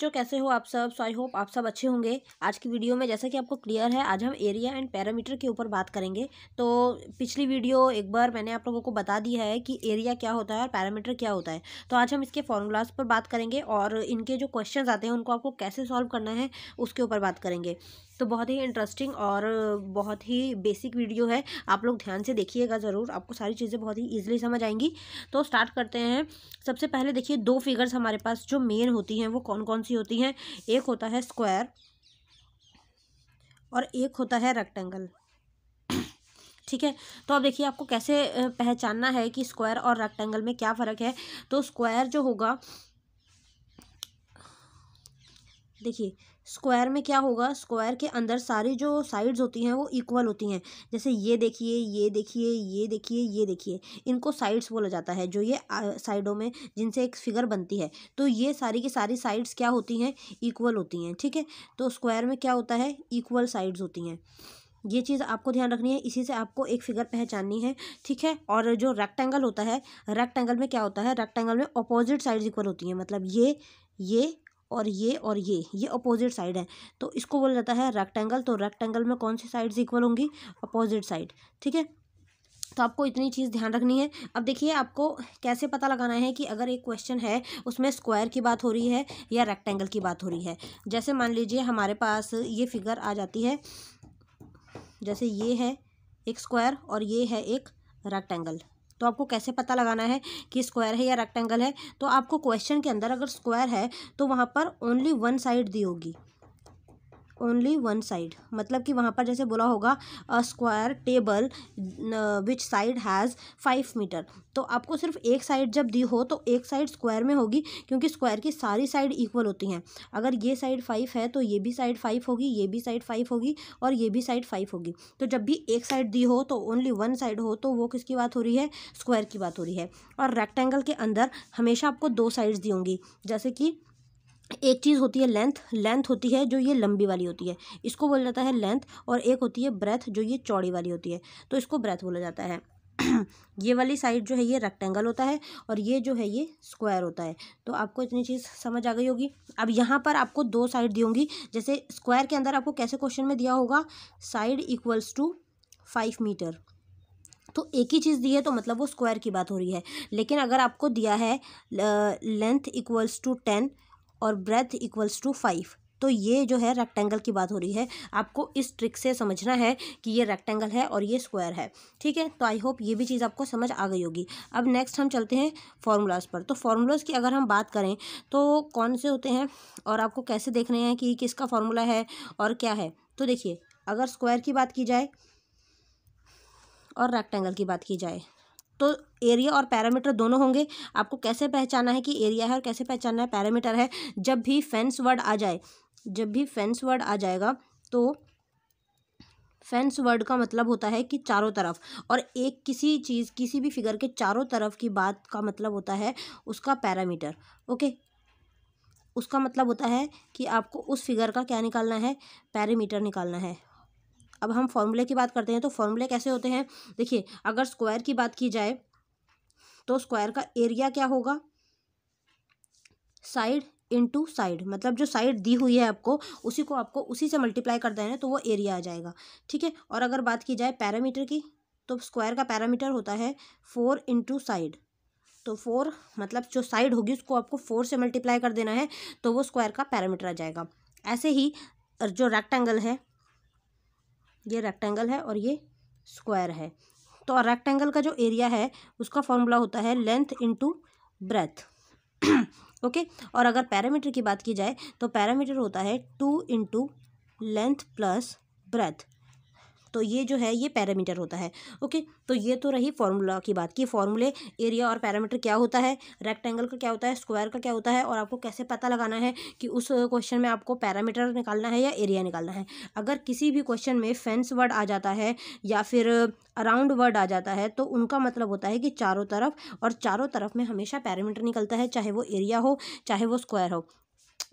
बच्चों कैसे हो आप सब। सो आई होप आप सब अच्छे होंगे। आज की वीडियो में जैसा कि आपको क्लियर है, आज हम एरिया एंड पैरामीटर के ऊपर बात करेंगे। तो पिछली वीडियो एक बार मैंने आप लोगों को बता दिया है कि एरिया क्या होता है और पैरामीटर क्या होता है। तो आज हम इसके फॉर्मूलाज पर बात करेंगे और इनके जो क्वेश्चन आते हैं उनको आपको कैसे सॉल्व करना है उसके ऊपर बात करेंगे। तो बहुत ही इंटरेस्टिंग और बहुत ही बेसिक वीडियो है, आप लोग ध्यान से देखिएगा ज़रूर, आपको सारी चीज़ें बहुत ही ईजिली समझ आएंगी। तो स्टार्ट करते हैं। सबसे पहले देखिए, दो फिगर्स हमारे पास जो मेन होती हैं वो कौन कौन सी होती हैं। एक होता है स्क्वायर और एक होता है रेक्टेंगल। ठीक है, तो अब देखिए आपको कैसे पहचानना है कि स्क्वायर और रेक्टेंगल में क्या फ़र्क है। तो स्क्वायर जो होगा, देखिए स्क्वायर में क्या होगा, स्क्वायर के अंदर सारी जो साइड्स होती हैं वो इक्वल होती हैं। जैसे ये देखिए, ये देखिए, ये देखिए, ये देखिए, इनको साइड्स बोला जाता है, जो ये साइडों में जिनसे एक फिगर बनती है। तो ये सारी की सारी साइड्स क्या होती हैं, इक्वल होती हैं। ठीक है, तो स्क्वायर में क्या होता है, इक्वल साइड्स होती हैं। ये चीज़ आपको ध्यान रखनी है, इसी से आपको एक फिगर पहचाननी है। ठीक है, और जो रेक्टेंगल होता है, रेक्टेंगल में क्या होता है, रेक्टेंगल में अपोजिट साइड्स इक्वल होती हैं। मतलब ये और ये और ये अपोजिट साइड है, तो इसको बोला जाता है रेक्टेंगल। तो रेक्टेंगल में कौन सी साइड्स इक्वल होंगी, अपोजिट साइड। ठीक है, तो आपको इतनी चीज़ ध्यान रखनी है। अब देखिए आपको कैसे पता लगाना है कि अगर एक क्वेश्चन है उसमें स्क्वायर की बात हो रही है या रेक्टेंगल की बात हो रही है। जैसे मान लीजिए हमारे पास ये फिगर आ जाती है, जैसे ये है एक स्क्वायर और ये है एक रेक्टेंगल। तो आपको कैसे पता लगाना है कि स्क्वायर है या रेक्टेंगल है। तो आपको क्वेश्चन के अंदर अगर स्क्वायर है तो वहाँ पर ओनली वन साइड दी होगी, ओनली वन साइड। मतलब कि वहाँ पर जैसे बोला होगा square table which side has 5 metre. तो आपको सिर्फ एक साइड जब दी हो तो एक साइड स्क्वायर में होगी, क्योंकि स्क्वायर की सारी साइड इक्वल होती हैं। अगर ये साइड 5 है तो ये भी साइड 5 होगी, ये भी साइड 5 होगी और ये भी साइड 5 होगी। तो जब भी एक साइड दी हो तो ओनली वन साइड हो तो वो किसकी बात हो रही है, स्क्वायर की बात हो रही है। और रेक्टेंगल के अंदर हमेशा आपको दो साइड्स दी होंगी। जैसे कि एक चीज़ होती है लेंथ, लेंथ होती है जो ये लंबी वाली होती है, इसको बोला जाता है लेंथ। और एक होती है ब्रेथ, जो ये चौड़ी वाली होती है, तो इसको ब्रेथ बोला जाता है। ये वाली साइड जो है ये रेक्टेंगल होता है और ये जो है ये स्क्वायर होता है। तो आपको इतनी चीज़ समझ आ गई होगी। अब यहाँ पर आपको दो साइड दी होंगी। जैसे स्क्वायर के अंदर आपको कैसे क्वेश्चन में दिया होगा, साइड इक्वल्स टू 5 मीटर। तो एक ही चीज़ दी है तो मतलब वो स्क्वायर की बात हो रही है। लेकिन अगर आपको दिया है लेंथ इक्वल्स टू 10 और ब्रेथ इक्वल्स टू 5, तो ये जो है रेक्टेंगल की बात हो रही है। आपको इस ट्रिक से समझना है कि ये रेक्टेंगल है और ये स्क्वायर है। ठीक है, तो आई होप ये भी चीज़ आपको समझ आ गई होगी। अब नेक्स्ट हम चलते हैं फॉर्मूलाज पर। तो फॉर्मूलाज की अगर हम बात करें तो कौन से होते हैं और आपको कैसे देखने हैं कि किसका फॉर्मूला है और क्या है। तो देखिए, अगर स्क्वायर की बात की जाए और रेक्टेंगल की बात की जाए तो एरिया और पैरामीटर दोनों होंगे। आपको कैसे पहचाना है कि एरिया है और कैसे पहचानना है पैरामीटर है। जब भी फेंस वर्ड आ जाएगा तो फेंस वर्ड का मतलब होता है कि चारों तरफ, और एक किसी चीज़, किसी भी फिगर के चारों तरफ की बात का मतलब होता है उसका पैरामीटर। ओके, उसका मतलब होता है कि आपको उस फिगर का क्या निकालना है, पैरामीटर निकालना है। अब हम फॉर्मूले की बात करते हैं। तो फॉर्मूले कैसे होते हैं, देखिए अगर स्क्वायर की बात की जाए तो स्क्वायर का एरिया क्या होगा, साइड इनटू साइड। मतलब जो साइड दी हुई है आपको उसी को आपको उसी से मल्टीप्लाई कर देना है तो वो एरिया आ जाएगा। ठीक है, और अगर बात की जाए पैरामीटर की तो स्क्वायर का पैरामीटर होता है 4 इनटू साइड। तो 4 मतलब जो साइड होगी उसको आपको 4 से मल्टीप्लाई कर देना है तो वो स्क्वायर का पैरामीटर आ जाएगा। ऐसे ही जो रेक्टेंगल है, ये रेक्टेंगल है और ये स्क्वायर है, तो रेक्टेंगल का जो एरिया है उसका फॉर्मूला होता है लेंथ इनटू ब्रेथ। ओके, और अगर पैरामीटर की बात की जाए तो पैरामीटर होता है 2 इनटू लेंथ प्लस ब्रेथ। तो ये जो है ये पैरामीटर होता है। ओके, तो ये तो रही फॉर्मूला की बात कि फॉर्मूले एरिया और पैरामीटर क्या होता है, रेक्टेंगल का क्या होता है, स्क्वायर का क्या होता है, और आपको कैसे पता लगाना है कि उस क्वेश्चन में आपको पैरामीटर निकालना है या एरिया निकालना है। अगर किसी भी क्वेश्चन में फेंस वर्ड आ जाता है या फिर अराउंड वर्ड आ जाता है तो उनका मतलब होता है कि चारों तरफ, और चारों तरफ में हमेशा पैरामीटर निकलता है, चाहे वो एरिया हो चाहे वो स्क्वायर हो।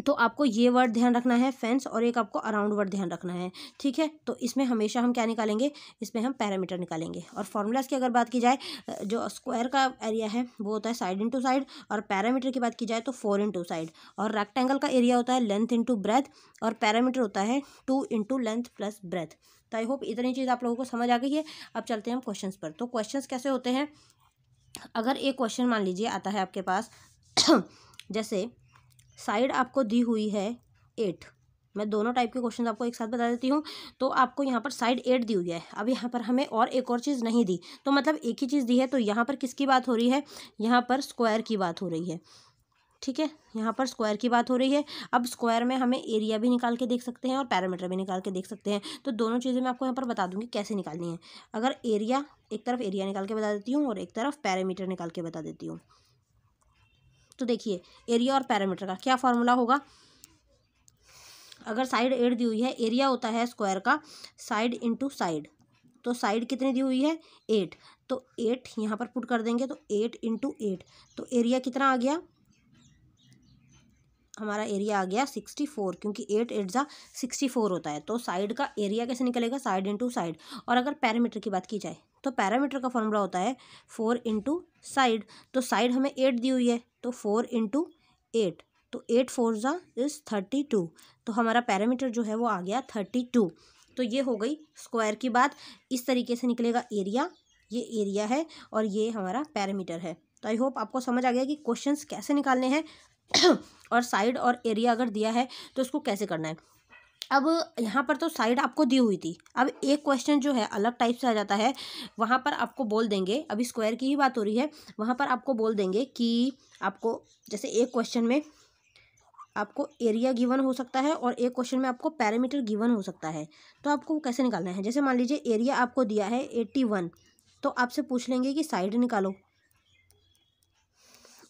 तो आपको ये वर्ड ध्यान रखना है फेंस, और एक आपको अराउंड वर्ड ध्यान रखना है, ठीक है। तो इसमें हमेशा हम क्या निकालेंगे, इसमें हम पैरामीटर निकालेंगे। और फॉर्मूलाज की अगर बात की जाए, जो स्क्वायर का एरिया है वो होता है साइड इंटू साइड, और पैरामीटर की बात की जाए तो 4 इंटू साइड, और रेक्टेंगल का एरिया होता है लेंथ इंटू ब्रेथ, और पैरामीटर होता है 2 इंटू लेंथ प्लस ब्रेथ। तो आई होप इतनी चीज़ आप लोगों को समझ आ गई है। अब चलते हैं हम क्वेश्चंस पर। तो क्वेश्चंस कैसे होते हैं, अगर एक क्वेश्चन मान लीजिए आता है आपके पास जैसे साइड आपको दी हुई है 8, मैं दोनों टाइप के क्वेश्चन आपको एक साथ बता देती हूँ। तो आपको यहाँ पर साइड 8 दी हुई है, अब यहाँ पर हमें और एक और चीज़ नहीं दी, तो मतलब एक ही चीज़ दी है। तो यहाँ पर किसकी बात हो रही है, यहाँ पर स्क्वायर की बात हो रही है, ठीक है, यहाँ पर स्क्वायर की बात हो रही है। अब स्क्वायर में हमें एरिया भी निकाल के देख सकते हैं और पैरामीटर भी निकाल के देख सकते हैं। तो दोनों चीज़ें मैं आपको यहाँ पर बता दूंगी कैसे निकालनी है। अगर एरिया, एक तरफ एरिया निकाल के बता देती हूँ और एक तरफ पैरामीटर निकाल के बता देती हूँ। तो देखिए एरिया और पैरामीटर का क्या फार्मूला होगा। अगर साइड 8 दी हुई है, एरिया होता है स्क्वायर का साइड इंटू साइड, तो साइड कितनी दी हुई है 8, तो 8 यहाँ पर पुट कर देंगे, तो 8 इंटू 8, तो एरिया कितना आ गया, हमारा एरिया आ गया 64, क्योंकि 8 8 जा 64 होता है। तो साइड का एरिया कैसे निकलेगा, साइड इंटू साइड। और अगर पैरामीटर की बात की जाए तो पैरामीटर का फॉर्मूला होता है 4 इंटू साइड, तो साइड हमें 8 दी हुई है, तो 4 इंटू 8, तो 8 4 जा इज़ 32, तो हमारा पैरामीटर जो है वो आ गया 32। तो ये हो गई स्क्वायर की बात। इस तरीके से निकलेगा एरिया, ये एरिया है और ये हमारा पैरामीटर है। तो आई होप आपको समझ आ गया कि क्वेश्चंस कैसे निकालने हैं और साइड और एरिया अगर दिया है तो उसको कैसे करना है। अब यहाँ पर तो साइड आपको दी हुई थी, अब एक क्वेश्चन जो है अलग टाइप से आ जाता है, वहाँ पर आपको बोल देंगे, अभी स्क्वायर की ही बात हो रही है, वहाँ पर आपको बोल देंगे कि आपको जैसे एक क्वेश्चन में आपको एरिया गिवन हो सकता है और एक क्वेश्चन में आपको पैरामीटर गिवन हो सकता है। तो आपको कैसे निकालना है, जैसे मान लीजिए एरिया आपको दिया है 81, तो आपसे पूछ लेंगे कि साइड निकालो।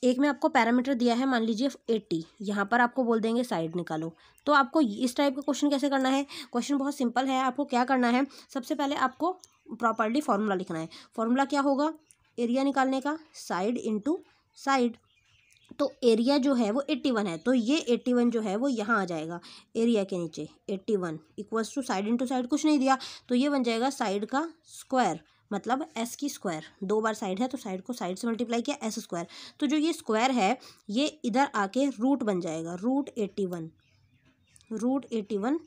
एक में आपको पैरामीटर दिया है मान लीजिए 80, यहाँ पर आपको बोल देंगे साइड निकालो। तो आपको इस टाइप का क्वेश्चन कैसे करना है, क्वेश्चन बहुत सिंपल है। आपको क्या करना है, सबसे पहले आपको प्रॉपर्ली फॉर्मूला लिखना है। फॉर्मूला क्या होगा एरिया निकालने का, साइड इंटू साइड। तो एरिया जो है वो 81 है, तो ये 81 जो है वो यहाँ आ जाएगा एरिया के नीचे, 81 equals to side into side कुछ नहीं दिया, तो ये बन जाएगा साइड का स्क्वायर, मतलब एस की स्क्वायर, 2 बार साइड है तो साइड को साइड से मल्टीप्लाई किया, एस स्क्वायर। तो जो ये स्क्वायर है ये इधर आके रूट बन जाएगा, root 81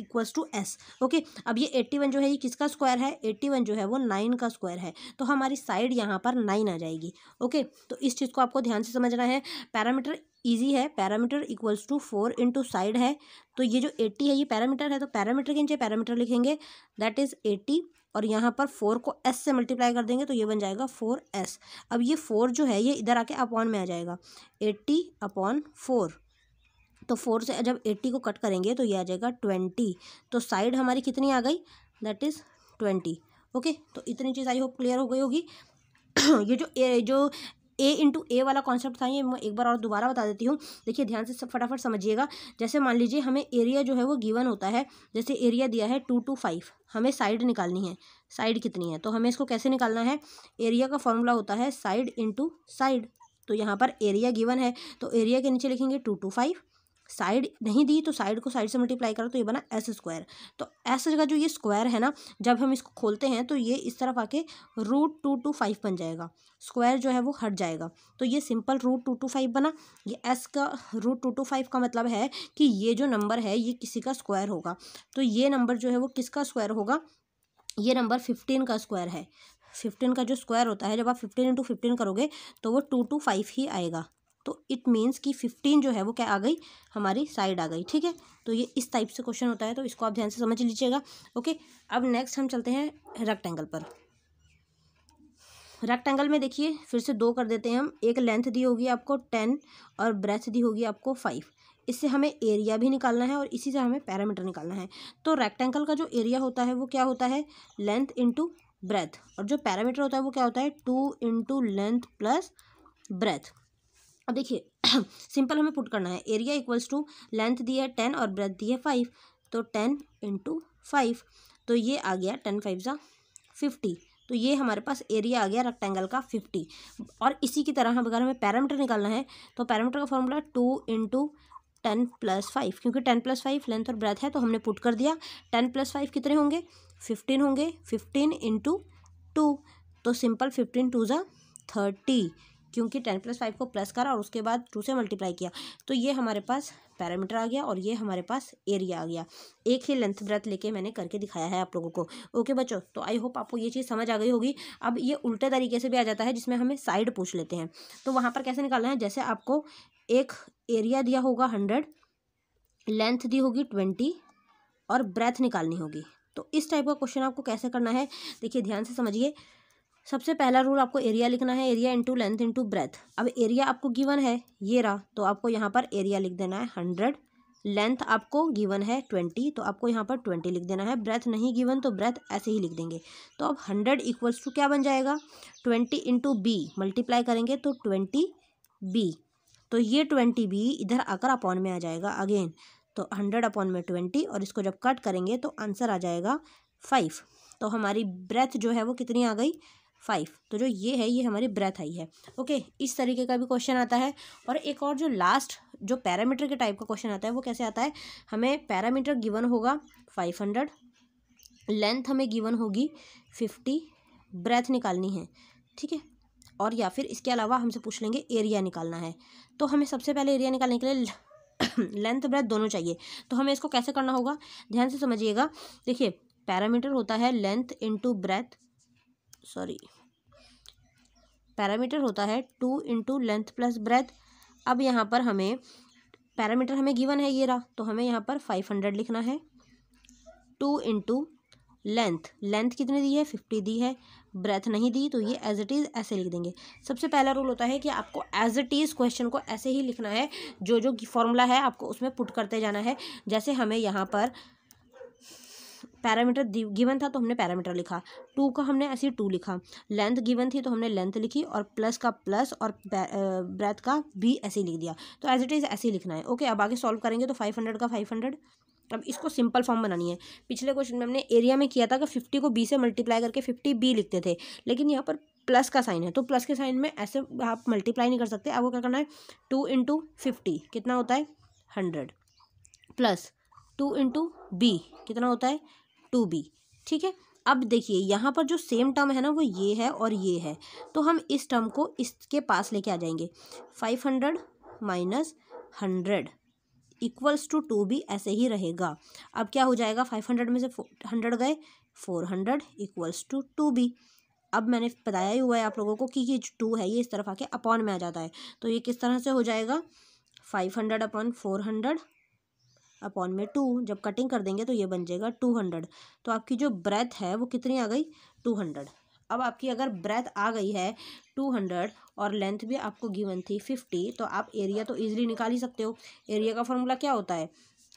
equals to S, okay. अब ये 81 जो है ये किसका स्क्वायर है, 81 जो है वो 9 का स्क्वायर है, तो हमारी साइड यहाँ पर 9 आ जाएगी, ओके। तो इस चीज़ को आपको ध्यान से समझना है। पैरामीटर ईजी है, parameter equals to 4 into side है, तो ये जो 80 है ये पैरामीटर है, तो पैरामीटर के नीचे पैरामीटर लिखेंगे दैट इज़ 80, और यहाँ पर 4 को s से मल्टीप्लाई कर देंगे तो ये बन जाएगा 4s। अब ये 4 जो है ये इधर आके अपॉन में आ जाएगा, 80 अपॉन 4, तो 4 से जब 80 को कट करेंगे तो ये आ जाएगा 20, तो साइड हमारी कितनी आ गई दैट इज़ 20, ओके। तो इतनी चीज़ आई होप क्लियर हो गई होगी। ये जो ए इंटू ए वाला कॉन्सेप्ट था ये मैं एक बार और दोबारा बता देती हूँ, देखिए ध्यान से सब फटाफट समझिएगा। जैसे मान लीजिए हमें एरिया जो है वो गिवन होता है, जैसे एरिया दिया है 225, हमें साइड निकालनी है, साइड कितनी है, तो हमें इसको कैसे निकालना है, एरिया का फॉर्मूला होता है साइड इंटू साइड। तो यहाँ पर एरिया गिवन है तो एरिया के नीचे लिखेंगे 225, साइड नहीं दी तो साइड को साइड से मल्टीप्लाई करो तो ये बना एस स्क्वायर। तो एस जगह जो ये स्क्वायर है ना, जब हम इसको खोलते हैं तो ये इस तरफ आके रूट 225 बन जाएगा, स्क्वायर जो है वो हट जाएगा, तो ये सिंपल रूट 225 बना। ये एस का रूट 225 का मतलब है कि ये जो नंबर है ये किसी का स्क्वायर होगा, तो ये नंबर जो है वो किसका स्क्वायर होगा, ये नंबर 15 का स्क्वायर है। 15 का जो स्क्वायर होता है जब आप 15 इंटू 15 करोगे तो वो 225 ही आएगा, तो इट मीन्स कि 15 जो है वो क्या आ गई, हमारी साइड आ गई, ठीक है। तो ये इस टाइप से क्वेश्चन होता है, तो इसको आप ध्यान से समझ लीजिएगा, ओके। अब नेक्स्ट हम चलते हैं रेक्टेंगल पर। रेक्टेंगल में देखिए फिर से 2 कर देते हैं हम, एक लेंथ दी होगी आपको 10 और ब्रेथ दी होगी आपको 5, इससे हमें एरिया भी निकालना है और इसी से हमें पैरामीटर निकालना है। तो रेक्टेंगल का जो एरिया होता है वो क्या होता है, लेंथ इंटू ब्रेथ, और जो पैरामीटर होता है वो क्या होता है, 2 इंटू लेंथ प्लस ब्रेथ। अब देखिए सिंपल हमें पुट करना है, एरिया इक्वल्स टू लेंथ दी है 10 और ब्रेथ दी है 5, तो 10 इंटू 5, तो ये आ गया 10 5 जा 50, तो ये हमारे पास एरिया आ गया रेक्टेंगल का 50। और इसी की तरह अगर हमें पैरामीटर निकालना है तो पैरामीटर का फॉर्मूला 2 इंटू 10 + 5, क्योंकि 10 + 5 लेंथ और ब्रेथ है तो हमने पुट कर दिया। 10 + 5 कितने होंगे? 15 होंगे। 15 × 2 तो सिंपल 15 × 2 = 30, क्योंकि 10 + 5 को प्लस करा और उसके बाद 2 से मल्टीप्लाई किया। तो ये हमारे पास पैरामीटर आ गया और ये हमारे पास एरिया आ गया। एक ही लेंथ ब्रेथ लेके मैंने करके दिखाया है आप लोगों को। ओके बच्चों, तो आई होप आपको ये चीज़ समझ आ गई होगी। अब ये उल्टे तरीके से भी आ जाता है जिसमें हमें साइड पूछ लेते हैं, तो वहाँ पर कैसे निकालना है? जैसे आपको एक एरिया दिया होगा 100, लेंथ दी होगी 20 और ब्रेथ निकालनी होगी। तो इस टाइप का क्वेश्चन आपको कैसे करना है, देखिए ध्यान से समझिए। सबसे पहला रूल, आपको एरिया लिखना है, area into length into breadth. अब एरिया आपको गिवन है, ये रहा, तो आपको यहाँ पर एरिया लिख देना है 100। लेंथ आपको गिवन है 20, तो आपको यहाँ पर 20 लिख देना है। ब्रेथ नहीं गिवन तो ब्रेथ ऐसे ही लिख देंगे। तो अब 100 = क्या बन जाएगा? 20 × b मल्टीप्लाई करेंगे तो 20b, तो ये 20b इधर आकर अपॉन में आ जाएगा अगेन। तो 100 / 20 और इसको जब कट करेंगे तो आंसर आ जाएगा 5। तो हमारी ब्रेथ जो है वो कितनी आ गई? 5। तो जो ये है ये हमारी ब्रेथ आई है। ओके, इस तरीके का भी क्वेश्चन आता है। और एक और जो लास्ट जो पैरामीटर के टाइप का क्वेश्चन आता है वो कैसे आता है? हमें पैरामीटर गिवन होगा 500, लेंथ हमें गिवन होगी 50, ब्रेथ निकालनी है, ठीक है, और या फिर इसके अलावा हमसे पूछ लेंगे एरिया निकालना है। तो हमें सबसे पहले एरिया निकालने के लिए लेंथ ब्रेथ दोनों चाहिए। तो हमें इसको कैसे करना होगा, ध्यान से समझिएगा। देखिए पैरामीटर होता है length into breadth, sorry parameter होता है 2 × लेंथ + ब्रेथ। अब यहाँ पर हमें पैरामीटर हमें गिवन है, ये रहा, तो हमें यहाँ पर 500 लिखना है। 2 × लेंथ, लेंथ कितनी दी है? 50 दी है, ब्रेथ नहीं दी तो ये एज इट इज़ ऐसे लिख देंगे। सबसे पहला रूल होता है कि आपको एज इट इज़ क्वेश्चन को ऐसे ही लिखना है, जो जो फॉर्मूला है आपको उसमें पुट करते जाना है। जैसे हमें यहाँ पर पैरामीटर गिवन था तो हमने पैरामीटर लिखा, 2 का हमने ऐसे 2 लिखा, लेंथ गिवन थी तो हमने लेंथ लिखी और प्लस का प्लस और ब्रेथ का भी ऐसे लिख दिया। तो एज इट इज़ ऐसे ही लिखना है। ओके, अब आगे सॉल्व करेंगे तो 500 का 500। अब इसको सिंपल फॉर्म बनानी है। पिछले क्वेश्चन में हमने एरिया में किया था कि 50 को b से मल्टीप्लाई करके 50b लिखते थे, लेकिन यहाँ पर प्लस का साइन है तो प्लस के साइन में ऐसे आप मल्टीप्लाई नहीं कर सकते। आपको क्या करना है? 2 × 50 कितना होता है? 100 प्लस 2 × b कितना होता है? 2b, ठीक है। अब देखिए यहाँ पर जो सेम टर्म है ना वो ये है और ये है, तो हम इस टर्म को इसके पास लेके आ जाएंगे। 500 - 100 = 2b ऐसे ही रहेगा। अब क्या हो जाएगा? 500 में से 100 गए, 400 = 2b। अब मैंने बताया ही हुआ है आप लोगों को कि ये 2 है ये इस तरफ आके अपॉन में आ जाता है, तो ये किस तरह से हो जाएगा? 500 / 400 / 2, जब कटिंग कर देंगे तो ये बन जाएगा 200। तो आपकी जो ब्रेथ है वो कितनी आ गई? 200। अब आपकी अगर ब्रेथ आ गई है 200 और लेंथ भी आपको गिवन थी 50, तो आप एरिया तो इजीली निकाल ही सकते हो। एरिया का फॉर्मूला क्या होता है?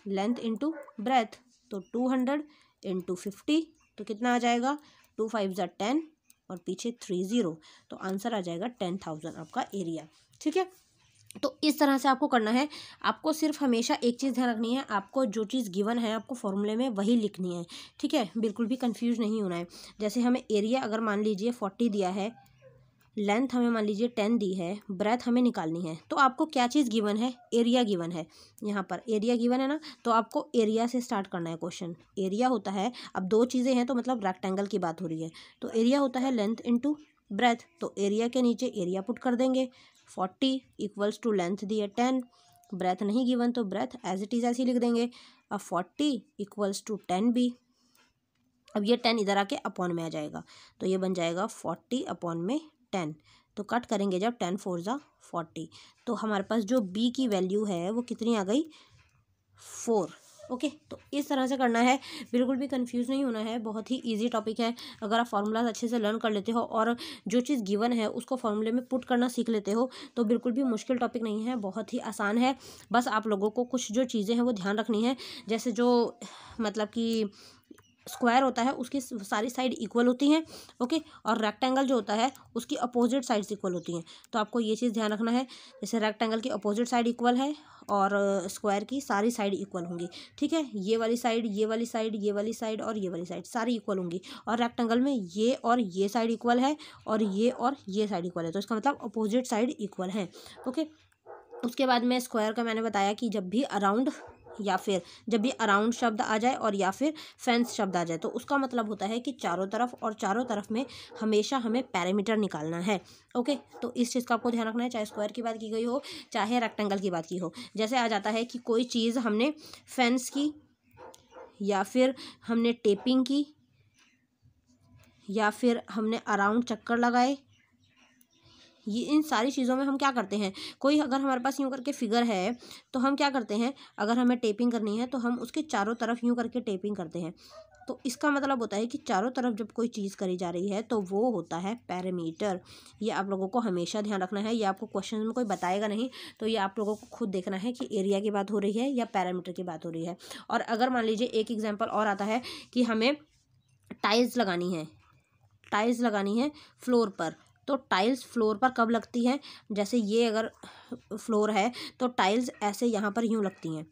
Length into breadth. तो 200 × 50 तो कितना आ जाएगा? 2 × 5 = 10 और पीछे 30, तो आंसर आ जाएगा 10,000 आपका एरिया, ठीक है। तो इस तरह से आपको करना है। आपको सिर्फ हमेशा एक चीज़ ध्यान रखनी है, आपको जो चीज़ गिवन है आपको फॉर्मूले में वही लिखनी है, ठीक है, बिल्कुल भी कंफ्यूज नहीं होना है। जैसे हमें एरिया अगर मान लीजिए 40 दिया है, लेंथ हमें मान लीजिए 10 दी है, ब्रेथ हमें निकालनी है, तो आपको क्या चीज़ गिवन है? एरिया गिवन है। यहाँ पर एरिया गिवन है ना, तो आपको एरिया से स्टार्ट करना है क्वेश्चन। एरिया होता है, अब 2 चीज़ें हैं तो मतलब रेक्टेंगल की बात हो रही है, तो एरिया होता है लेंथ इंटू ब्रेथ। तो एरिया के नीचे एरिया पुट कर देंगे। 40 = लेंथ दी है 10, ब्रेथ नहीं गिवन तो ब्रेथ एज इट इज़ ऐसी लिख देंगे। अब 40 = 10b, अब ये 10 इधर आके अपॉन में आ जाएगा तो ये बन जाएगा 40 / 10। तो कट करेंगे जब 10 × 4 = 40, तो हमारे पास जो b की वैल्यू है वो कितनी आ गई? 4। ओके, तो इस तरह से करना है, बिल्कुल भी कंफ्यूज नहीं होना है। बहुत ही इजी टॉपिक है, अगर आप फार्मूलाज अच्छे से लर्न कर लेते हो और जो चीज़ गिवन है उसको फार्मूले में पुट करना सीख लेते हो तो बिल्कुल भी मुश्किल टॉपिक नहीं है, बहुत ही आसान है। बस आप लोगों को कुछ जो चीज़ें हैं वो ध्यान रखनी है, जैसे जो मतलब कि स्क्वायर होता है उसकी सारी साइड इक्वल होती हैं, ओके, और रेक्टेंगल जो होता है उसकी अपोजिट साइड्स इक्वल होती हैं। तो आपको ये चीज़ ध्यान रखना है, जैसे रेक्टेंगल की अपोजिट साइड इक्वल है और स्क्वायर की सारी साइड इक्वल होंगी, ठीक है। ये वाली साइड, ये वाली साइड, ये वाली साइड और ये वाली साइड सारी इक्वल होंगी, और रेक्टेंगल में ये और ये साइड इक्वल है और ये साइड इक्वल है, तो इसका मतलब अपोजिट साइड इक्वल है, ओके। उसके बाद में स्क्वायर का मैंने बताया कि जब भी अराउंड या फिर जब भी अराउंड शब्द आ जाए और या फिर फेंस शब्द आ जाए तो उसका मतलब होता है कि चारों तरफ, और चारों तरफ में हमेशा हमें पैरामीटर निकालना है। ओके, तो इस चीज़ का आपको ध्यान रखना है, चाहे स्क्वायर की बात की गई हो चाहे रेक्टेंगल की बात की हो। जैसे आ जाता है कि कोई चीज़ हमने फेंस की या फिर हमने टेपिंग की या फिर हमने अराउंड चक्कर लगाए, ये इन सारी चीज़ों में हम क्या करते हैं, कोई अगर हमारे पास यूँ करके फिगर है तो हम क्या करते हैं, अगर हमें टेपिंग करनी है तो हम उसके चारों तरफ यूँ करके टेपिंग करते हैं। तो इसका मतलब होता है कि चारों तरफ जब कोई चीज़ करी जा रही है तो वो होता है पैरामीटर। ये आप लोगों को हमेशा ध्यान रखना है, ये आपको क्वेश्चन में कोई बताएगा नहीं, तो ये आप लोगों को खुद देखना है कि एरिया की बात हो रही है या पैरामीटर की बात हो रही है। और अगर मान लीजिए एक एग्जाम्पल और आता है कि हमें टाइल्स लगानी है, टाइल्स लगानी है फ्लोर पर, तो टाइल्स फ्लोर पर कब लगती है, जैसे ये अगर फ्लोर है तो टाइल्स ऐसे यहाँ पर यूँ लगती हैं,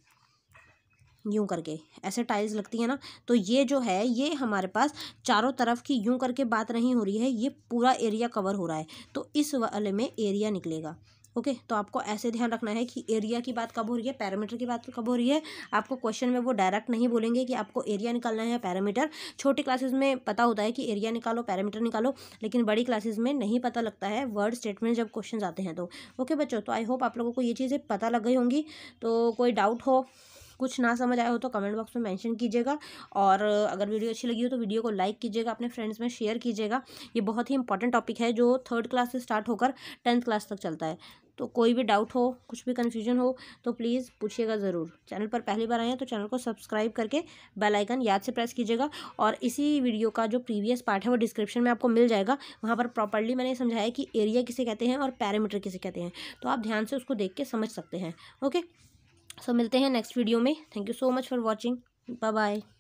यूँ करके ऐसे टाइल्स लगती है ना। तो ये जो है ये हमारे पास चारों तरफ की यूँ करके बात नहीं हो रही है, ये पूरा एरिया कवर हो रहा है, तो इस वाले में एरिया निकलेगा। ओके, तो आपको ऐसे ध्यान रखना है कि एरिया की बात कब हो रही है, पैरामीटर की बात कब हो रही है। आपको क्वेश्चन में वो डायरेक्ट नहीं बोलेंगे कि आपको एरिया निकालना है या पैरामीटर। छोटी क्लासेस में पता होता है कि एरिया निकालो पैरामीटर निकालो, लेकिन बड़ी क्लासेस में नहीं पता लगता है, वर्ड स्टेटमेंट जब क्वेश्चन आते हैं तो। ओके बच्चों, तो आई होप आप लोगों को ये चीज़ें पता लग गई होंगी। तो कोई डाउट हो, कुछ ना समझ आया हो तो कमेंट बॉक्स में मेंशन कीजिएगा, और अगर वीडियो अच्छी लगी हो तो वीडियो को लाइक कीजिएगा, अपने फ्रेंड्स में शेयर कीजिएगा। ये बहुत ही इंपॉर्टेंट टॉपिक है जो 3rd क्लास से स्टार्ट होकर 10th क्लास तक चलता है। तो कोई भी डाउट हो, कुछ भी कन्फ्यूजन हो तो प्लीज़ पूछिएगा ज़रूर। चैनल पर पहली बार आए हैं तो चैनल को सब्सक्राइब करके बेल आइकन याद से प्रेस कीजिएगा, और इसी वीडियो का जो प्रीवियस पार्ट है वो डिस्क्रिप्शन में आपको मिल जाएगा। वहाँ पर प्रॉपर्ली मैंने समझाया कि एरिया किसे कहते हैं और पैरामीटर किसे कहते हैं, तो आप ध्यान से उसको देख के समझ सकते हैं। ओके, मिलते हैं नेक्स्ट वीडियो में। Thank you so much for watching, bye bye.